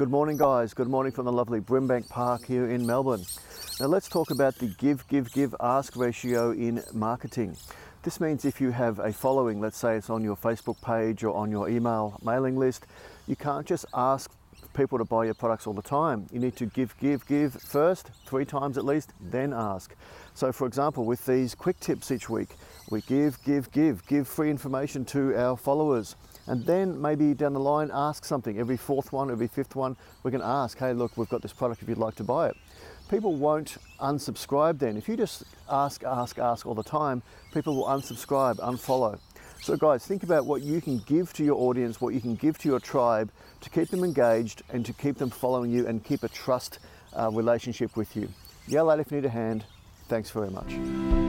Good morning, guys. Good morning from the lovely Brimbank Park here in Melbourne. Now let's talk about the give ask ratio in marketing. This means if you have a following, let's say it's on your Facebook page or on your email mailing list, you can't just ask people to buy your products all the time. You need to give first, 3 times at least, then ask. So for example, with these quick tips each week, we give free information to our followers. And then maybe down the line, ask something. Every 4th one, every 5th one, we can ask, hey, look, we've got this product if you'd like to buy it. People won't unsubscribe then. If you just ask all the time, people will unsubscribe, unfollow. So guys, think about what you can give to your audience, what you can give to your tribe to keep them engaged and to keep them following you and keep a trust relationship with you. Yell out if you need a hand. Thanks very much.